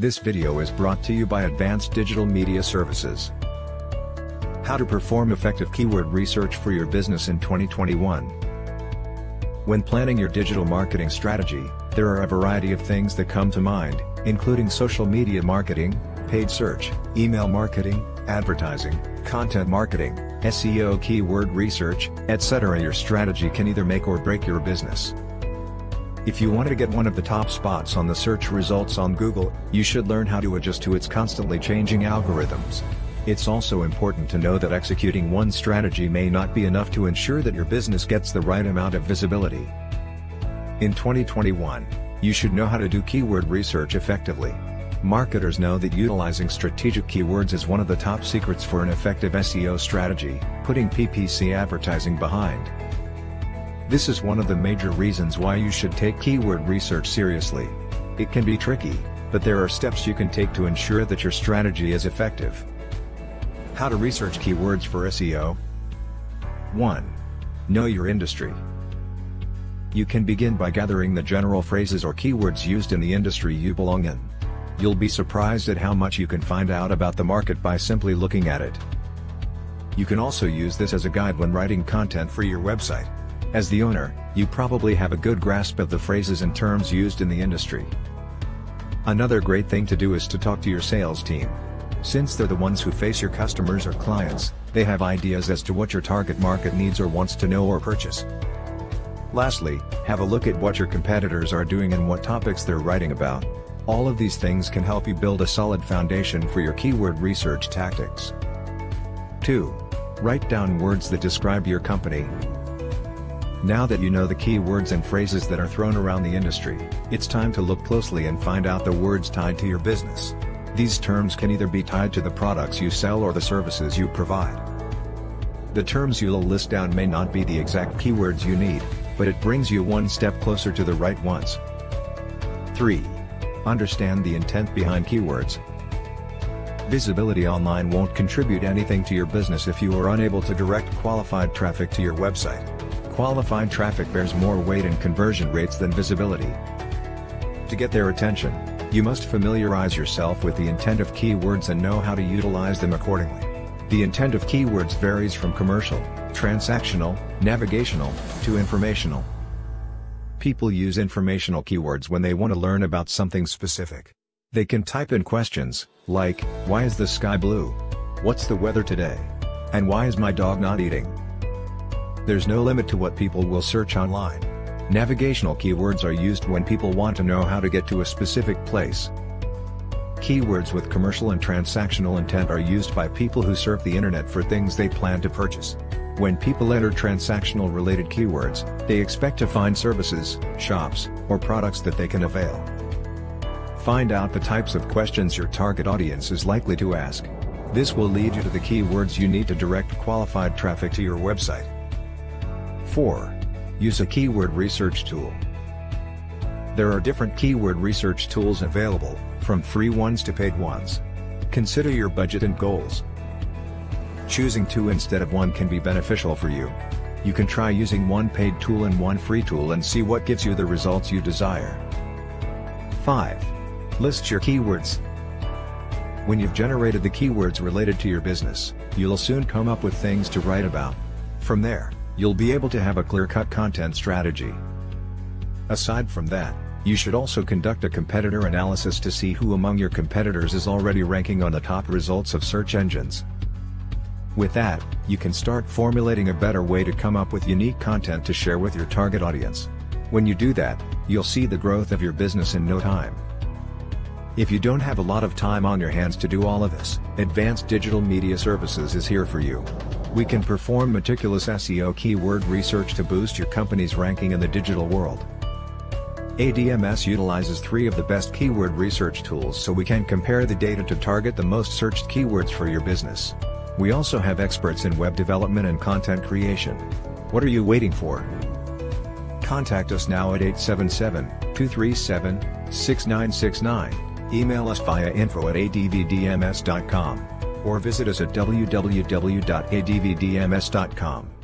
This video is brought to you by Advanced Digital Media Services. How to perform effective keyword research for your business in 2021. When planning your digital marketing strategy, there are a variety of things that come to mind, including social media marketing, paid search, email marketing, advertising, content marketing, SEO keyword research, etc. Your strategy can either make or break your business. If you want to get one of the top spots on the search results on Google, you should learn how to adjust to its constantly changing algorithms. It's also important to know that executing one strategy may not be enough to ensure that your business gets the right amount of visibility. In 2021, you should know how to do keyword research effectively. Marketers know that utilizing strategic keywords is one of the top secrets for an effective SEO strategy, putting PPC advertising behind. This is one of the major reasons why you should take keyword research seriously. It can be tricky, but there are steps you can take to ensure that your strategy is effective. How to research keywords for SEO? 1. Know your industry. You can begin by gathering the general phrases or keywords used in the industry you belong in. You'll be surprised at how much you can find out about the market by simply looking at it. You can also use this as a guide when writing content for your website. As the owner, you probably have a good grasp of the phrases and terms used in the industry. Another great thing to do is to talk to your sales team. Since they're the ones who face your customers or clients, they have ideas as to what your target market needs or wants to know or purchase. Lastly, have a look at what your competitors are doing and what topics they're writing about. All of these things can help you build a solid foundation for your keyword research tactics. 2. Write down words that describe your company. Now that you know the keywords and phrases that are thrown around the industry, it's time to look closely and find out the words tied to your business. These terms can either be tied to the products you sell or the services you provide. The terms you'll list down may not be the exact keywords you need, but it brings you one step closer to the right ones. 3. Understand the intent behind keywords. Visibility online won't contribute anything to your business if you are unable to direct qualified traffic to your website. Qualified traffic bears more weight in conversion rates than visibility. To get their attention, you must familiarize yourself with the intent of keywords and know how to utilize them accordingly. The intent of keywords varies from commercial, transactional, navigational, to informational. People use informational keywords when they want to learn about something specific. They can type in questions like, "Why is the sky blue? What's the weather today? And why is my dog not eating?" There's no limit to what people will search online. Navigational keywords are used when people want to know how to get to a specific place. Keywords with commercial and transactional intent are used by people who surf the internet for things they plan to purchase. When people enter transactional related keywords, they expect to find services, shops, or products that they can avail. Find out the types of questions your target audience is likely to ask. This will lead you to the keywords you need to direct qualified traffic to your website. 4. Use a keyword research tool. There are different keyword research tools available, from free ones to paid ones. Consider your budget and goals. Choosing two instead of one can be beneficial for you. You can try using one paid tool and one free tool and see what gives you the results you desire. 5. List your keywords. When you've generated the keywords related to your business, you'll soon come up with things to write about. From there, you'll be able to have a clear-cut content strategy. Aside from that, you should also conduct a competitor analysis to see who among your competitors is already ranking on the top results of search engines. With that, you can start formulating a better way to come up with unique content to share with your target audience. When you do that, you'll see the growth of your business in no time. If you don't have a lot of time on your hands to do all of this, Advanced Digital Media Services is here for you. We can perform meticulous SEO keyword research to boost your company's ranking in the digital world. ADMS utilizes 3 of the best keyword research tools, so we can compare the data to target the most searched keywords for your business. We also have experts in web development and content creation. What are you waiting for? Contact us now at 877-237-6969. Email us via info@advdms.com, or visit us at www.advdms.com.